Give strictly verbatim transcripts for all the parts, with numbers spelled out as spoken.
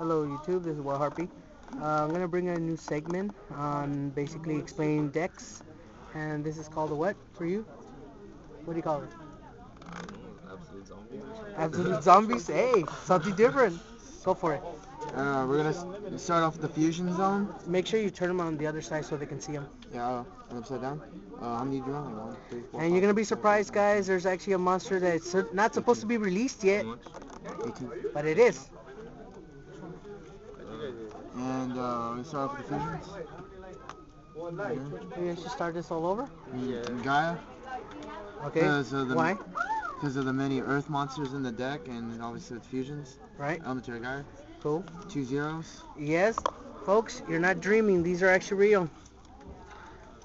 Hello YouTube, this is WildHarpie. Uh, I'm going to bring a new segment on basically explaining decks, and this is called a what for you? What do you call it? Absolute Zombies. Absolute Zombies? Hey, something different. Go for it. Uh, we're going to start off with the Fusion Zone. Make sure you turn them on the other side so they can see them. Yeah, and upside down. Uh, how many do you want? One, three, four, and five, you're going to be surprised, guys. There's actually a monster that's not supposed to be released yet, but it is. And uh, we start off with the fusions. Mm-hmm. Maybe I should start this all over? Yeah. Gaia. Okay. Because of the Why? Because of the many earth monsters in the deck, and obviously it's fusions. Right. Elementary Gaia. Cool. Two zeros. Yes. Folks, you're not dreaming. These are actually real.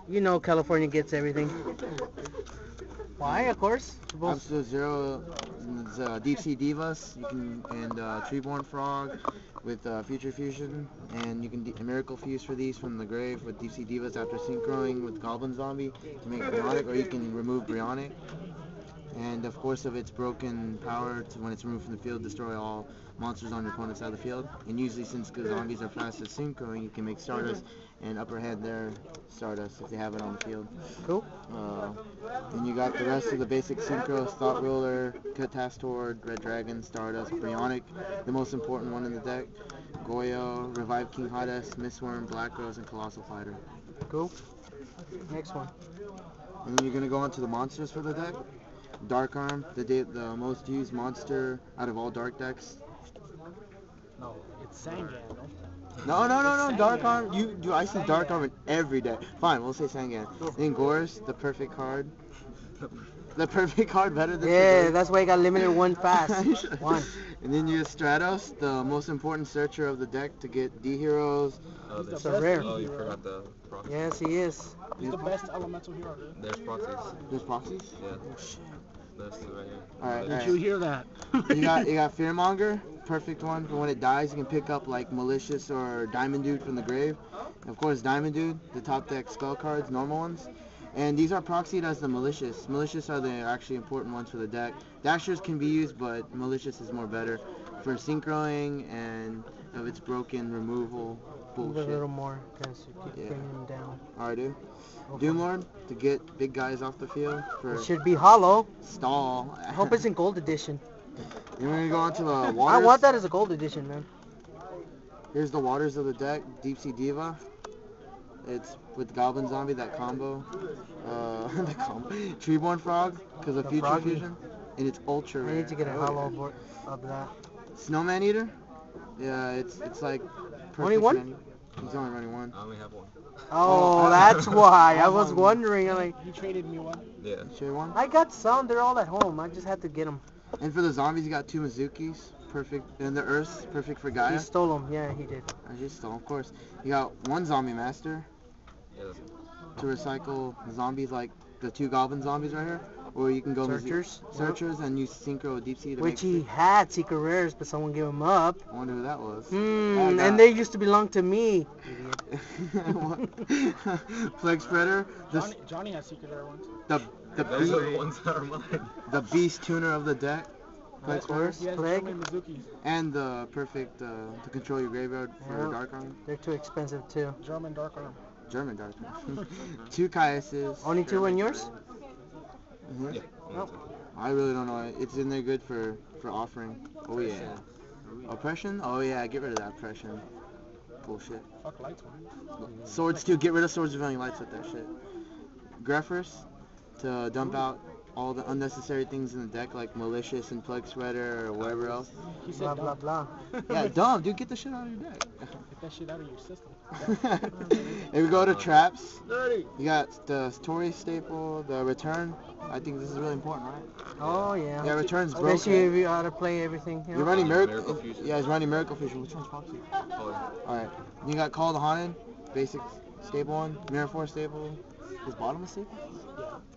You know California gets everything. Why, of course. Absolute Zero, uh, Deep Sea Divas, you can, and uh, Treeborn Frog with uh, Future Fusion, and you can de Miracle Fuse for these from the grave with Deep Sea Divas after synchroing with Goblin Zombie to make Brionac, or you can remove Brionac. And of course, if it's broken power, to when it's removed from the field, destroy all monsters on your opponent's side of the field. And usually, since the zombies are fast at synchroing, you can make Stardust and upper head their Stardust if they have it on the field. Cool. Uh, and you got the rest of the basic synchros: Thought Ruler, Catastor, Red Dragon, Stardust, Brionac, the most important one in the deck, Goyo, Revive King Hades, Mistworm, Black Rose, and Colossal Fighter. Cool. Next one. And then you're gonna go on to the monsters for the deck. Dark Arm, the day, the most used monster out of all dark decks. No, it's Sangan. No, no, no, no, Dark Arm. You do. I see Dark Arm in every deck. Fine, we'll say Sangan. Then Gorus, the perfect card. The perfect card, better than. Yeah, that's why you got limited one fast. One. And then you have Stratos, the most important searcher of the deck to get D heroes. Oh, he's the best rare. Oh, you forgot the proxy. Yes, he is. He's the best elemental hero. There's proxies. There's proxies? Yeah. Oh, shit. There's two right here. Alright, Did right. you hear that? you, got, you got Fearmonger, perfect one. For when it dies, you can pick up like Malicious or Diamond Dude from the grave. And of course, Diamond Dude, the top deck spell cards, normal ones. And these are proxied as the Malicious. Malicious are the actually important ones for the deck. Dashers can be used, but Malicious is more better for synchroing and if it's broken, removal, bullshit. A little more, because you keep yeah. bringing them down. Alright, dude. Okay. Doomlord, to get big guys off the field. For it should be hollow. Stall. I hope it's in gold edition. Then we're going to go on to the waters. I want that as a gold edition, man. Here's the waters of the deck. Deep Sea Diva. It's with Goblin Zombie, that combo. Uh, the combo. Treeborn Frog, because of the Future froggy. Fusion. And it's ultra rare. I need to get a hollow board of that. Snowman Eater? Yeah, it's it's like... Only one? Man. He's only running one. I only have one. Oh, that's why. I was wondering. Like, you traded me one? Yeah. You traded one? I got some. They're all at home. I just had to get them. And for the zombies, you got two Mizukis. Perfect. And the Earth's perfect for Gaia. He stole them. Yeah, he did. I just stole, of course. You got one Zombie Master. Yes. To recycle zombies like the two Goblin Zombies right here, or you can go searchers, searchers, yep. and use synchro deep sea. To Which he six. had secret rares, but someone gave him up. I wonder who that was. Mm, and they used to belong to me. Plague Spreader. Johnny, Johnny has secret rare ones. The the Those are the ones that are mine. The Beast Tuner of the deck. Plague Spreader. Plague. And the perfect uh, to control your graveyard for yep. Dark Arm. They're too expensive too. German Dark Arm. German Dark Arm. Two Kaiuses. Only two German. in yours? Mm-hmm. Yeah. Nope. I really don't know. It's in there good for, for offering. Oh yeah. Oppression? Oh yeah, get rid of that oppression. Bullshit. Fuck lights, man. Swords too. Get rid of Swords of Lights with that shit. Greffers to dump Ooh. out all the unnecessary things in the deck like Malicious and Plague Spreader or whatever else. He said blah, blah, blah. Yeah, dumb. Dude, get the shit out of your deck. Get that shit out of your system. Here we go to traps. You got the Tory staple, the return. I think this is really important, right? Oh, yeah. Yeah, return's broken. Especially if you ought to play everything. You know? You're running Miracle, Miracle Fusion. Yeah, he's running Miracle Fusion. Which one's Popsy? Oh, yeah. Alright. You got Call the Haunted, basic staple one, Mirror Force staple. Is Bottomless staple?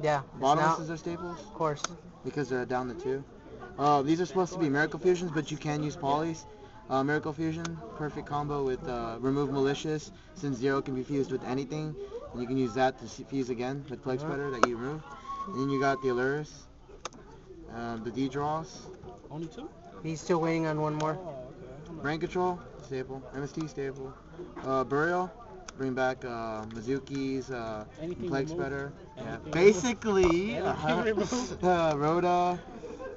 Yeah. Bottomlesses are staples? Of course. Because they're down the two. Uh, these are supposed to be Miracle Fusions, but you can use polys. Uh, Miracle Fusion, perfect combo with uh, Remove Malicious, since Zero can be fused with anything, and you can use that to fuse again with Plague Spreader that you remove. And then you got the Allures, uh, the D-Draws. Only two? He's still waiting on one more. Oh, okay. Brain Control, Staple. M S T Staple. Uh, Burial. Bring back uh, Mizuki's uh, Plague Spreader. Yeah. Basically, uh-huh. uh, Rhoda.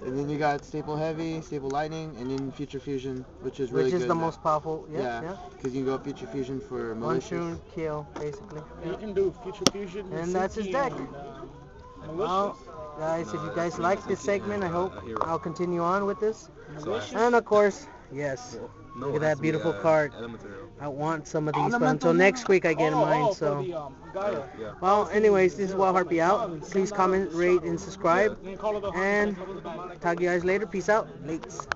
And then you got Staple Heavy, Staple Lightning, and then Future Fusion, which is really good. Which is the now. most powerful. Yeah, yeah. Because yeah. you can go Future Fusion for Malicious. One, two, kill, basically. Yeah. You can do Future Fusion. And that's his deck. And, uh, well, guys, no, if you guys like this segment, and, uh, I hope hero. I'll continue on with this. Malicious? And of course, yes. Cool. No, look at that beautiful be, uh, card. Elementary. I want some of these, elementary. but until next week I get oh, mine. Oh, so, the, um, yeah, yeah. well, anyways, this is WildHarpie out. Please comment, rate, and subscribe. Yeah. And talk to you guys later. Peace out. Lates.